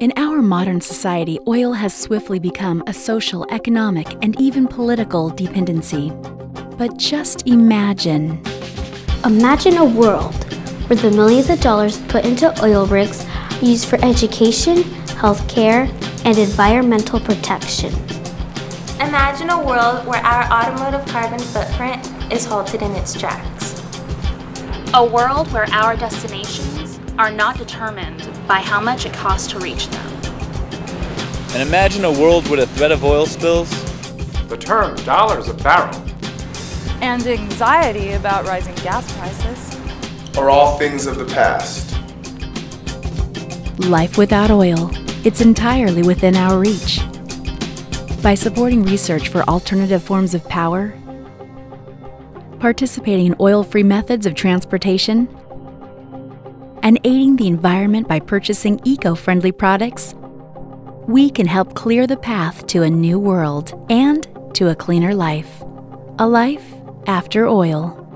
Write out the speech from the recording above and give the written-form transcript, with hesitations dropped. In our modern society, oil has swiftly become a social, economic, and even political dependency. But just imagine. Imagine a world where the millions of dollars put into oil rigs are used for education, healthcare, and environmental protection. Imagine a world where our automotive carbon footprint is halted in its tracks. A world where our destinations are not determined by how much it costs to reach them. And imagine a world where the threat of oil spills, the term dollars a barrel, and anxiety about rising gas prices are all things of the past. Life without oil, it's entirely within our reach. By supporting research for alternative forms of power, participating in oil-free methods of transportation, and aiding the environment by purchasing eco-friendly products, we can help clear the path to a new world and to a cleaner life. A life after oil.